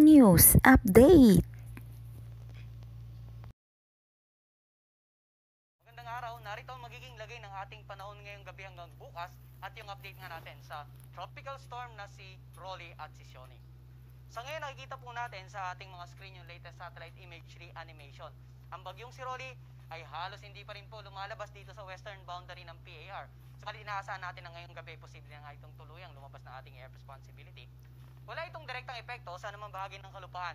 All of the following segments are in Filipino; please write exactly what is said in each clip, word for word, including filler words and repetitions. News Update. Magandang araw, narito ang magiging lagay ng ating panahon ngayong gabi hanggang bukas at yung update nga natin sa tropical storm na si Rolly at si Siony. Sa ngayon nakikita po natin sa ating mga screen yung latest satellite imagery animation. Ang bagyong si Rolly ay halos hindi pa rin po lumalabas dito sa western boundary ng P A R. Sakali inaasahan natin na ngayong gabi posible na itong tuluyang lumabas na ating air responsibility. Wala itong direktang epekto sa anumang bahagi ng kalupaan,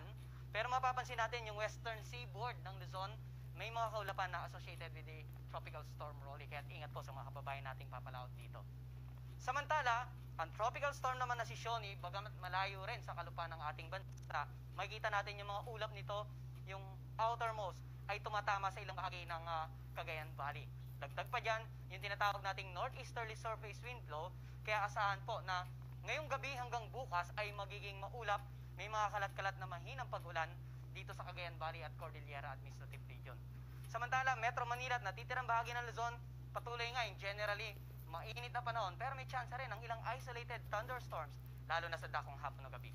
pero mapapansin natin yung western seaboard ng Luzon, may mga kaulapan na associated with the tropical storm Rolly, kaya ingat po sa mga kababayan nating papalaot dito. Samantala, ang tropical storm naman na si Siony, bagamat malayo rin sa kalupaan ng ating bansa, makikita natin yung mga ulap nito, yung outermost, ay tumatama sa ilang bahagi ng uh, Cagayan Valley. Dagdag pa dyan, yung tinatawag nating northeasterly surface wind blow, kaya asahan po na ngayong gabi hanggang bukas ay magiging maulap, may mga kalat-kalat na mahinang pag-ulan dito sa Cagayan Valley at Cordillera Administrative Region. Samantala, Metro Manila at natitirang bahagi ng Luzon, patuloy nga yung generally mainit na panahon, pero may chance rin ang ilang isolated thunderstorms, lalo na sa dakong hapon ng gabi.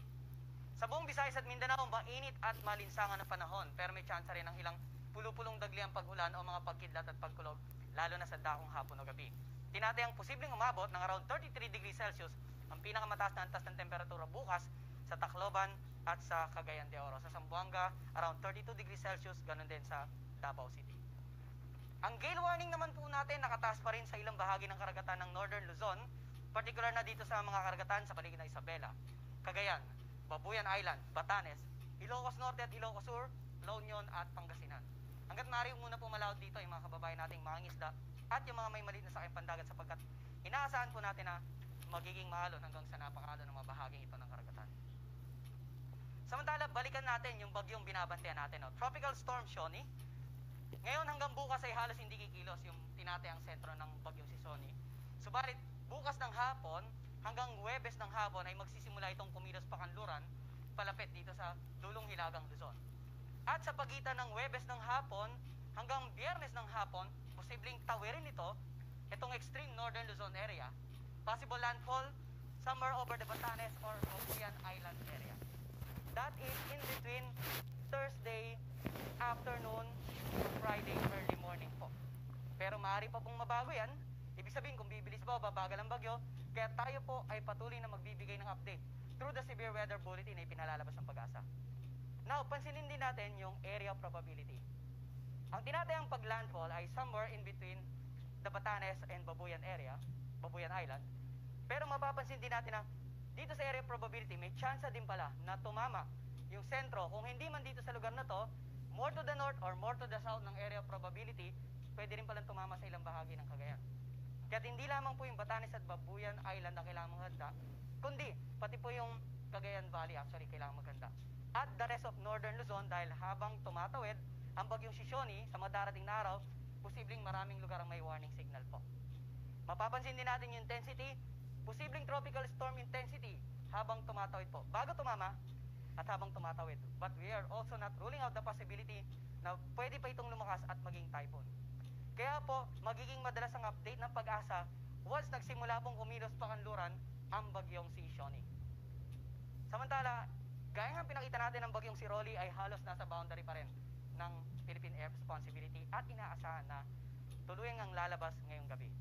Sa buong Visayas at Mindanao, mainit at malinsangan na panahon, pero may chance rin ang ilang pulupulong dagli ang pag-ulan o mga pagkidlat at pagkulog, lalo na sa dakong hapon ng gabi. Tinatay ang posibleng umabot ng around thirty-three degrees Celsius ang pinakamataas na antas ng temperatura bukas sa Tacloban at sa Cagayan de Oro. Sa Sambuanga, around thirty-two degrees Celsius, ganun din sa Davao City. Ang gale warning naman po natin nakataas pa rin sa ilang bahagi ng karagatan ng Northern Luzon, particular na dito sa mga karagatan sa paligid ng Isabela, Cagayan, Babuyan Island, Batanes, Ilocos Norte at Ilocos Sur, La Union at Pangasinan. Hanggat maaari muna po malawad dito yung mga kababayan nating mangingisda at yung mga may maliit na sakay pandagat, sapagkat inaasahan po natin na magiging maalon hanggang sa napakaalon ng mga bahaging ito ng karagatan. Samantala, balikan natin yung bagyong binabantayan natin. No? Tropical Storm Siony. Ngayon hanggang bukas ay halos hindi kikilos yung tinatayang sentro ng bagyong si Siony. Subalit, bukas ng hapon hanggang Huwebes ng hapon ay magsisimula itong kumilos pa kanluran palapit dito sa Lulong Hilagang Luzon. At sa pagitan ng Huwebes ng hapon hanggang Biyernes ng hapon, posibleng tawirin ito itong extreme northern Luzon area. Possible landfall somewhere over the Batanes or Babuyan Island area. That is in between Thursday afternoon to Friday early morning po. Pero maaari pa pong mabago yan. Ibig sabihin kung bibilis ba o babagal ang bagyo, kaya tayo po ay patuloy na magbibigay ng update through the severe weather bulletin na ipinalalabas ng PAGASA. Now, pansinin din natin yung area probability. Ang tinatayang paglandfall ay somewhere in between the Batanes and Babuyan area, Babuyan Island. Pero mapapansin din natin na dito sa area probability, may chance din pala na tumama yung sentro. Kung hindi man dito sa lugar na to, more to the north or more to the south ng area probability, pwede rin palang tumama sa ilang bahagi ng Cagayan. Kaya't hindi lamang po yung Batanes at Babuyan Island na kailangan maghanda, kundi pati po yung Cagayan Valley actually kailangan maghanda. At the rest of northern Luzon, dahil habang tumatawid ang bagyong si Siony sa mga darating na araw, posibleng maraming lugar ang may warning signal po. Mapapansin din natin yung intensity, posibleng tropical storm intensity habang tumatawid po, bago tumama at habang tumatawid. But we are also not ruling out the possibility na pwede pa itong lumakas at maging typhoon. Kaya po, magiging madalas ang update ng PAGASA once nagsimula pong kumilos pa kanluran ang bagyong si Siony. Samantala, gaya ng pinakita natin, ang bagyong si Rolly ay halos nasa boundary pa rin ng Philippine Air Responsibility at inaasahan na tuluyang ang lalabas ngayong gabi.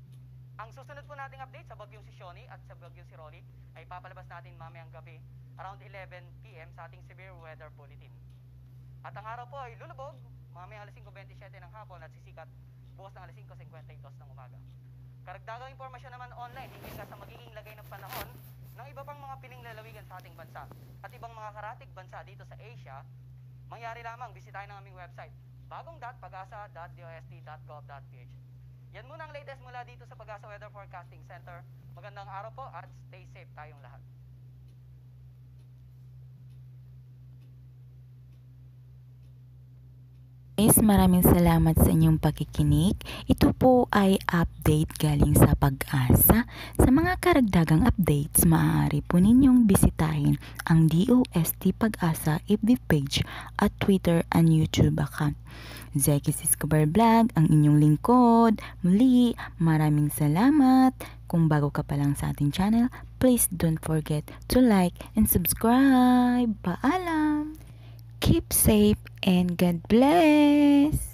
Ang susunod po nating update sa bagyong si Siony at sa bagyong si Rolly ay papalabas natin mamayang gabi around eleven p m sa ating severe weather bulletin. At ang araw po ay lulubog mamayang alas singko bente-siete ng hapon at sisikat bukas ng alas singko singkwenta y dos ng umaga. Karagdagang impormasyon naman online hingil sa magiging lagay ng panahon ng iba pang mga piling lalawigan sa ating bansa at ibang mga karatig bansa dito sa Asia, mangyari lamang bisitahin ang aming website bagong dot pagasa dot dost dot gov dot ph. Yan muna ang latest mula dito sa PAGASA Weather Forecasting Center. Magandang araw po at stay safe tayong lahat. Guys, maraming salamat sa inyong pakikinig. Ito po ay update galing sa PAGASA. Sa mga karagdagang updates, maaari po ninyong bisitahin ang D O S T PAGASA F B page at Twitter and YouTube account. Zhekie's Escobar Vlog, ang inyong lingkod. Muli, maraming salamat. Kung bago ka pa lang sa ating channel, please don't forget to like and subscribe. Paalam! Keep safe and God bless!